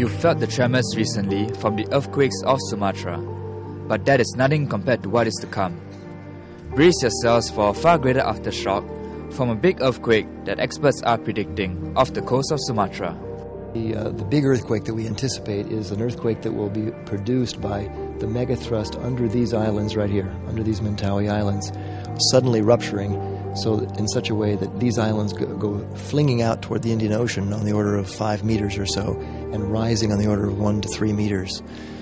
You felt the tremors recently from the earthquakes of Sumatra, but that is nothing compared to what is to come. Brace yourselves for a far greater aftershock from a big earthquake that experts are predicting off the coast of Sumatra. The big earthquake that we anticipate is an earthquake that will be produced by the megathrust under these islands right here, under these Mentawai Islands, suddenly rupturing so in such a way that these islands go flinging out toward the Indian Ocean on the order of 5 meters or so and rising on the order of 1 to 3 meters.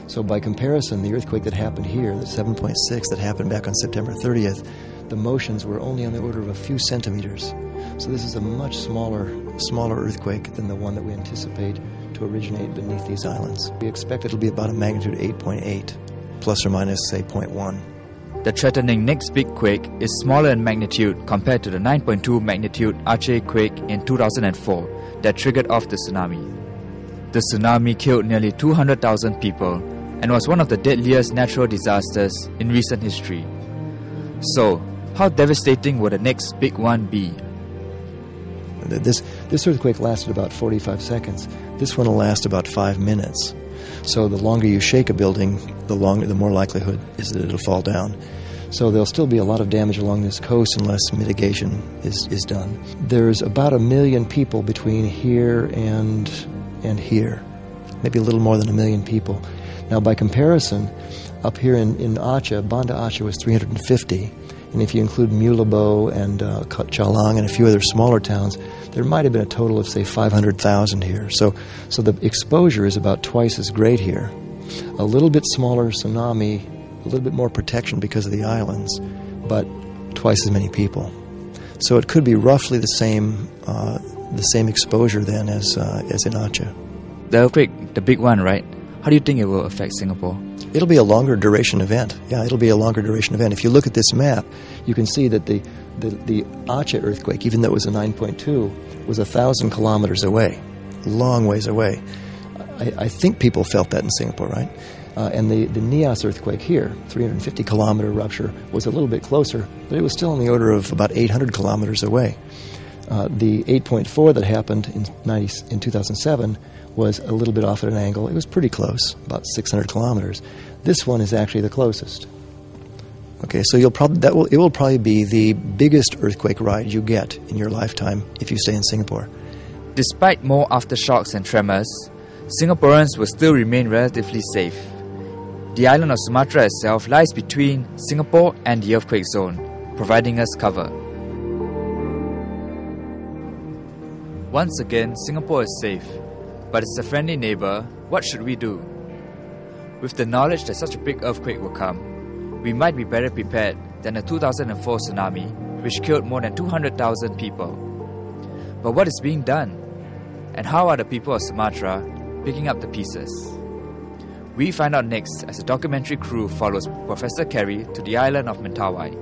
So by comparison, the earthquake that happened here, the 7.6 that happened back on September 30th, the motions were only on the order of a few centimeters. So this is a much smaller earthquake than the one that we anticipate to originate beneath these islands. We expect it'll be about a magnitude 8.8, plus or minus, say, 0.1. The threatening next big quake is smaller in magnitude compared to the 9.2 magnitude Aceh quake in 2004 that triggered off the tsunami. The tsunami killed nearly 200,000 people and was one of the deadliest natural disasters in recent history. So, how devastating would the next big one be? This earthquake lasted about 45 seconds. This one will last about 5 minutes. So the longer you shake a building, the more likelihood is that it'll fall down. So there'll still be a lot of damage along this coast unless mitigation is done. There's about 1 million people between here and here, maybe a little more than 1 million people. Now by comparison, up here in Aceh, Banda Aceh was 350. And if you include Mulebo and Chalang and a few other smaller towns, there might have been a total of, say, 500,000 here. So the exposure is about twice as great here. A little bit smaller tsunami, a little bit more protection because of the islands, but twice as many people. So it could be roughly the same exposure then as in Aceh. The earthquake, the big one, right? How do you think it will affect Singapore? It'll be a longer duration event. Yeah, it'll be a longer duration event. If you look at this map, you can see that the Aceh earthquake, even though it was a 9.2, was 1,000 kilometers away, long ways away. I think people felt that in Singapore, right? And the Nias earthquake here, 350-kilometer rupture, was a little bit closer, but it was still on the order of about 800 kilometers away. The 8.4 that happened in 2007 was a little bit off at an angle. It was pretty close, about 600 kilometers. This one is actually the closest. Okay, so it will probably be the biggest earthquake ride you get in your lifetime if you stay in Singapore. Despite more aftershocks and tremors, Singaporeans will still remain relatively safe. The island of Sumatra itself lies between Singapore and the earthquake zone, providing us cover. Once again, Singapore is safe, but it's a friendly neighbour. What should we do? With the knowledge that such a big earthquake will come, we might be better prepared than the 2004 tsunami, which killed more than 200,000 people. But what is being done? And how are the people of Sumatra picking up the pieces? We find out next as the documentary crew follows Professor Carey to the island of Mentawai.